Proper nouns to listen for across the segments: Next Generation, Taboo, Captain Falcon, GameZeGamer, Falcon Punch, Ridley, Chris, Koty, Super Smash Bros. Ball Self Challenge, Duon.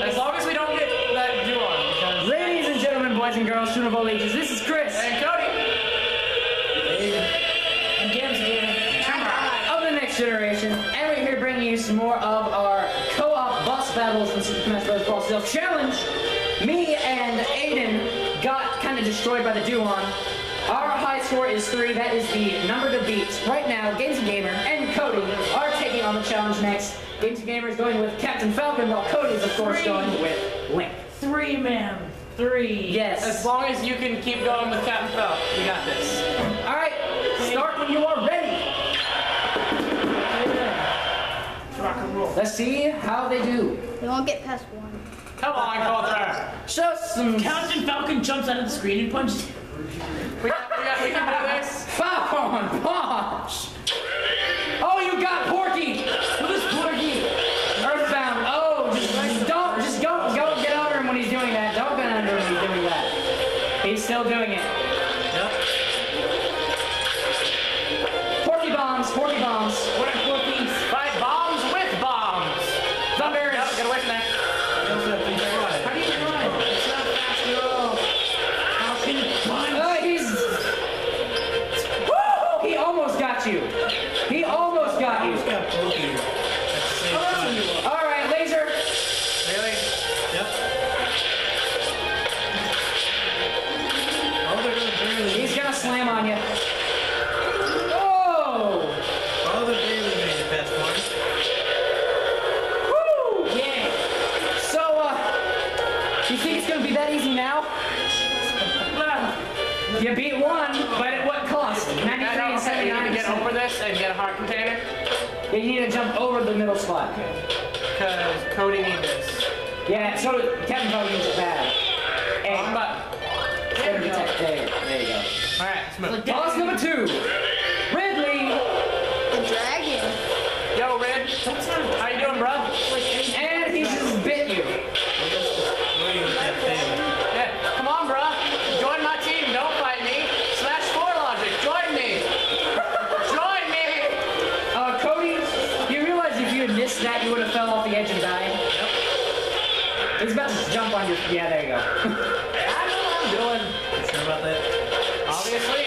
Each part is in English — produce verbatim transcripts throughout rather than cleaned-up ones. As long as we don't get that Duon. Ladies and gentlemen, boys and girls, children of all ages, this is Chris. And Koty. And GameZeGamer. Of the Next Generation. And we're here bringing you some more of our co-op boss battles in Super Smash Bros. Ball Self Challenge. Me and Aiden got kind of destroyed by the Duon. Our high score is three. That is the number to beat. Right now, GameZeGamer and Koty are taking on the challenge next. GameZeGamer is going with Captain Falcon, while Koty is, of course, three. going with Link. Three, ma'am. Three. Yes. As long as you can keep going with Captain Falcon, you got this. All right. Start when you are ready. Yeah. Rock and roll. Let's see how they do. They won't get past one. Come on, Coulter. Show some. Captain Falcon jumps out of the screen and punches him. We got, we got, we can do this. Falcon Punch. Oh, you got Porky. Who is Porky? Earthbound. Oh, just, just don't, just go, go get under him when he's doing that. Don't get under him when he's doing that. He's still doing it. Yep. Porky bombs. Porky bombs. What are Porkies? Five bombs with bombs. Thunder. Yep, get away from that. You. He almost got you. Oh, all right, laser. Really? Yep. Oh, they're gonna He's gonna slam on you. Oh! Oh, they're barely made it past one. Woo! Yeah. So, uh, you think it's gonna be that easy now? You beat one, but at what cost? ninety-three and seventy-nine percent. You need to get over this and get a heart container. Yeah, you need to jump over the middle slot. Because Koty needs this. Yeah, so Captain Falcon is bad. And but there, you there you go. All right, let's move. Boss number two, Ridley. The dragon. Yo, Rid. How you doing, bro? And he just bit you. That you would have fell off the edge and died. Yep. He's about to jump on your. Yeah, there you go. I know what I'm doing. I'm sure about that. Obviously.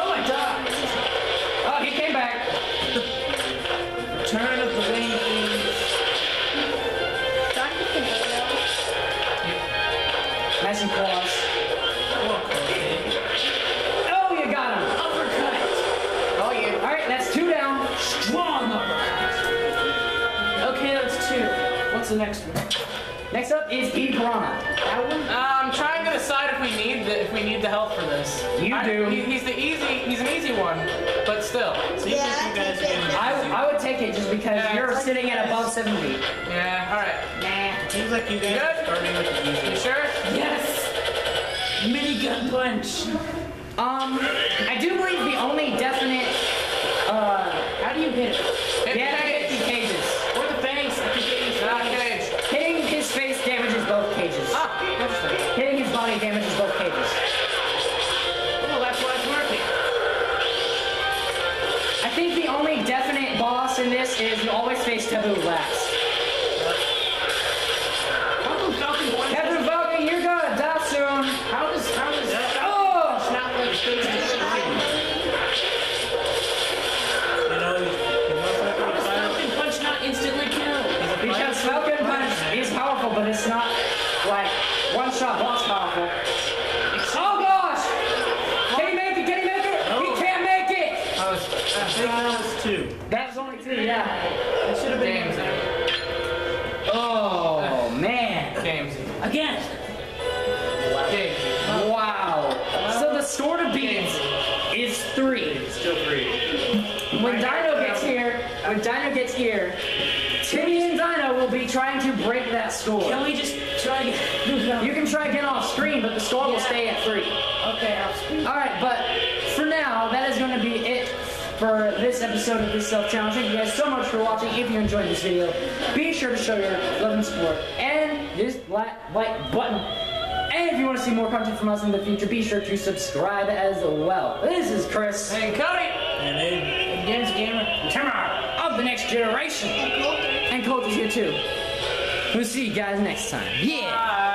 Oh my God. Oh, he came back. Turn of the wings. Time to think of it. Nice and close. Oh, you got him. Uppercut. Oh yeah. All right, that's two down. Strong uppercut. Okay, that's two. What's the next one? Next up is Ebrana. That one? Uh, I'm trying to decide if we need the, if we need the help for this. You I, do. He, he's the easy. He's an easy one, but still. So you yeah, guys I, I would take it just because yeah, you're like sitting you at above seventy. Yeah. All right. Nah. Seems like you guys are starting with the easy. You sure? Yes. Minigun punch. Um, I do believe the only definite. Uh, how do you hit it? Hit yeah, fifty cages. Hitting his face damages both cages. Ah, interesting. Hitting his body damages both cages. Well, that's why it's working. I think the only definite boss in this is you always face Taboo last. Captain Falcon, you're gonna die soon. How does how does that? Oh! It's not like you know, Falcon Punch not instantly killed. Because Falcon Punch is powerful, but it's not like one shot boss powerful. Oh gosh! Can he make it? Can he make it? No. He can't make it! I was, I think that was two. That was only two, yeah. That should have been GameZeGamer. Oh man. GameZeGamer. Again. Wow. Wow. So the score to beat is three. It's still three. When Dino gets here, when Dino gets here, Timmy and Dino will be trying to break that score. Can we just try again? You can try again off screen, but the score yeah. will stay at three. Okay, off screen. Alright, but for now, that is going to be it for this episode of This Self Challenge. Thank you guys so much for watching. If you enjoyed this video, be sure to show your love and support. And this black, like button. And if you want to see more content from us in the future, be sure to subscribe as well. This is Chris. And Koty. And Aiden. And GameZeGamer. Of the Next Generation. And Koty's here too. We'll see you guys next time. Yeah.